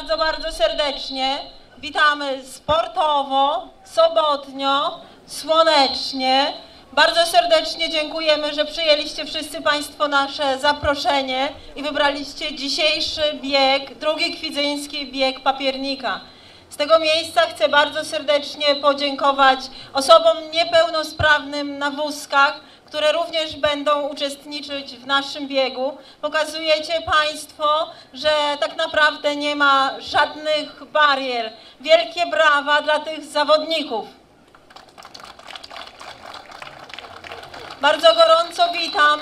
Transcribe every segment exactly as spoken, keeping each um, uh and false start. bardzo, bardzo serdecznie. Witamy sportowo, sobotnio, słonecznie. Bardzo serdecznie dziękujemy, że przyjęliście wszyscy Państwo nasze zaproszenie i wybraliście dzisiejszy bieg, drugi kwidzyński bieg papiernika. Z tego miejsca chcę bardzo serdecznie podziękować osobom niepełnosprawnym na wózkach, które również będą uczestniczyć w naszym biegu. Pokazujecie Państwo, że tak naprawdę nie ma żadnych barier. Wielkie brawa dla tych zawodników. Bardzo gorąco witam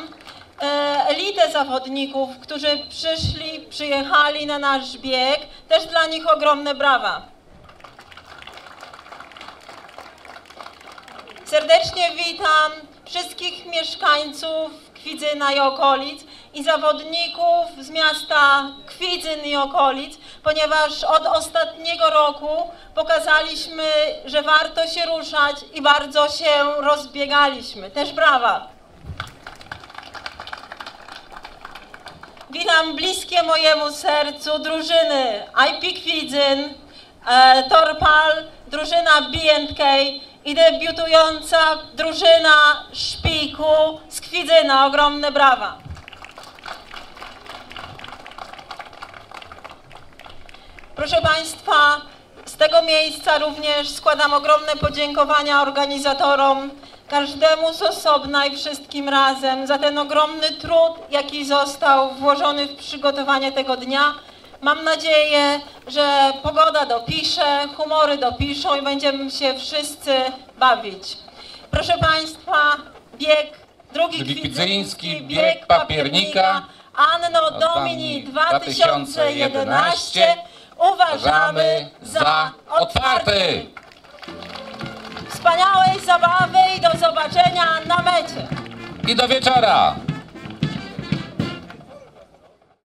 elitę zawodników, którzy przyszli, przyjechali na nasz bieg. Też dla nich ogromne brawa. Serdecznie witam wszystkich mieszkańców Kwidzyna i okolic i zawodników z miasta Kwidzyn i okolic, ponieważ od ostatniego roku pokazaliśmy, że warto się ruszać i bardzo się rozbiegaliśmy. Też brawa! Witam bliskie mojemu sercu drużyny I P Kwidzyn, Torpal, drużyna B and K, i debiutująca drużyna Szpiku z Kwidzyna. Ogromne brawa. Proszę Państwa, z tego miejsca również składam ogromne podziękowania organizatorom, każdemu z osobna i wszystkim razem, za ten ogromny trud, jaki został włożony w przygotowanie tego dnia. Mam nadzieję, że pogoda dopisze, humory dopiszą i będziemy się wszyscy bawić. Proszę Państwa, bieg drugi kwidzyński, bieg papiernika Anno Domini dwa tysiące jedenaście uważamy za otwarty. Wspaniałej zabawy i do zobaczenia na mecie. I do wieczora.